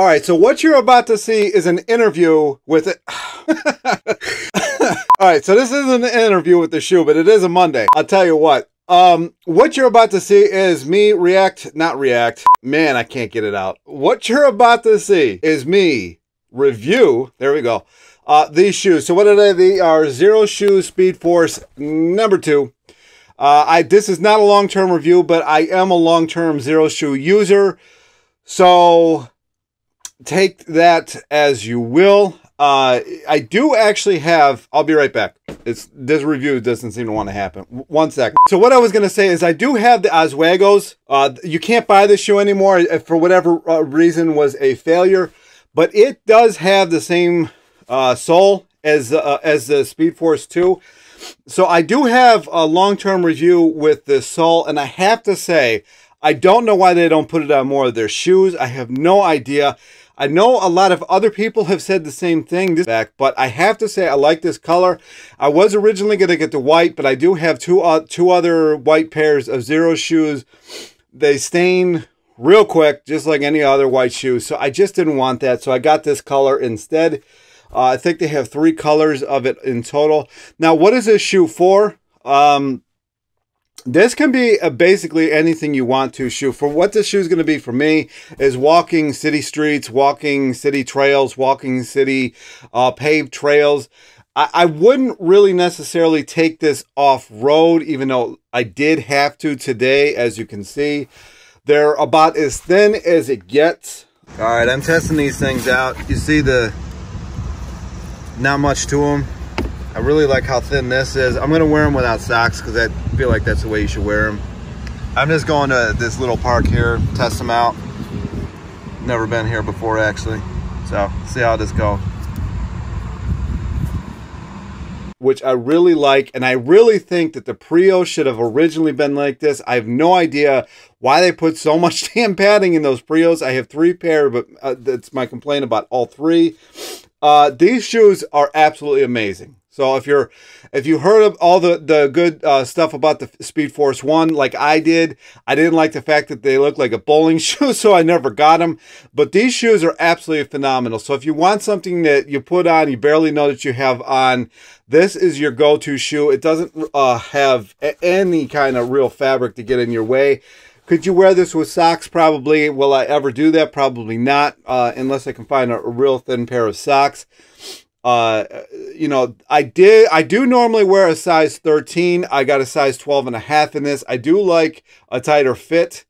All right, so what you're about to see is an interview with it. All right, so this isn't an interview with the shoe, but it is a Monday. I'll tell you what you're about to see is me review, there we go, these shoes. So what are they? They are Xero Shoes Speed Force number 2. This is not a long-term review, but I am a long-term Xero Shoe user, so take that as you will. I do actually have, I'll be right back. This review doesn't seem to want to happen. One second. So what I was going to say is I do have the Oswegos. You can't buy this shoe anymore. For whatever reason was a failure, but it does have the same sole as the Speed Force 2. So I do have a long-term review with this sole, and I have to say, I don't know why they don't put it on more of their shoes. I have no idea. I know a lot of other people have said the same thing but I have to say I like this color. I was originally going to get the white, but I do have two other white pairs of Xero shoes. They stain real quick, just like any other white shoe. So I just didn't want that. So I got this color instead. I think they have 3 colors of it in total. Now, what is this shoe for? This can be basically anything you want to shoe. For what this shoe is going to be for me is walking city streets, walking city trails, walking city paved trails. I wouldn't really necessarily take this off-road, even though I did have to today, as you can see. They're about as thin as it gets. All right, I'm testing these things out. You see the not much to them. I really like how thin this is. I'm gonna wear them without socks because I feel like that's the way you should wear them. I'm just going to this little park here, test them out. Never been here before actually. So see how this goes. Which I really like, and I really think that the Prio should have originally been like this. I have no idea why they put so much damn padding in those Prios. I have 3 pair, but that's my complaint about all 3. These shoes are absolutely amazing. So if you heard of all the good stuff about the Speed Force 1, like I did, I didn't like the fact that they looked like a bowling shoe, so I never got them. But these shoes are absolutely phenomenal. So if you want something that you put on, you barely know that you have on, this is your go-to shoe. It doesn't have any kind of real fabric to get in your way. Could you wear this with socks? Probably. Will I ever do that? Probably not, unless I can find a real thin pair of socks. You know, I do normally wear a size 13. I got a size 12.5 in this. I do like a tighter fit.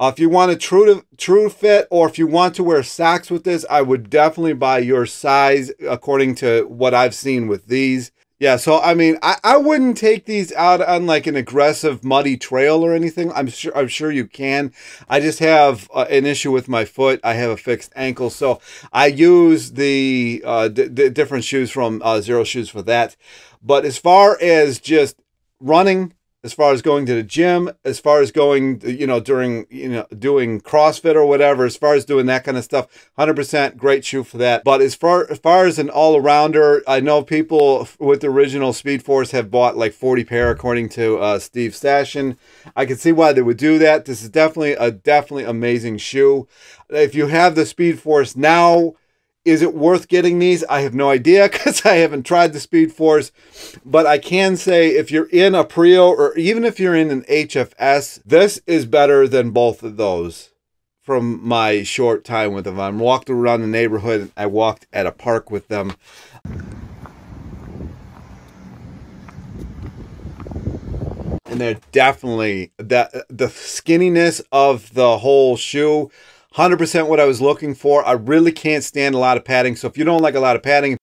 If you want a true fit, or if you want to wear socks with this, I would definitely buy your size according to what I've seen with these. Yeah, so I mean, I wouldn't take these out on like an aggressive muddy trail or anything. I'm sure you can. I just have an issue with my foot. I have a fixed ankle, so I use the different shoes from Xero Shoes for that. But as far as just running, as far as going to the gym, as far as going, you know, during, you know, doing CrossFit or whatever, as far as doing that kind of stuff, 100% great shoe for that. But as far as an all-arounder, I know people with the original Speed Force have bought like 40 pair, according to Steve Stashen. I can see why they would do that. This is definitely amazing shoe. If you have the Speed Force now, is it worth getting these? I have no idea because I haven't tried the Speed Force, but I can say if you're in a Prio or even if you're in an HFS, this is better than both of those from my short time with them. I walked around the neighborhood and I walked at a park with them. And they're definitely, the skinniness of the whole shoe, 100% what I was looking for. I really can't stand a lot of padding. So if you don't like a lot of padding,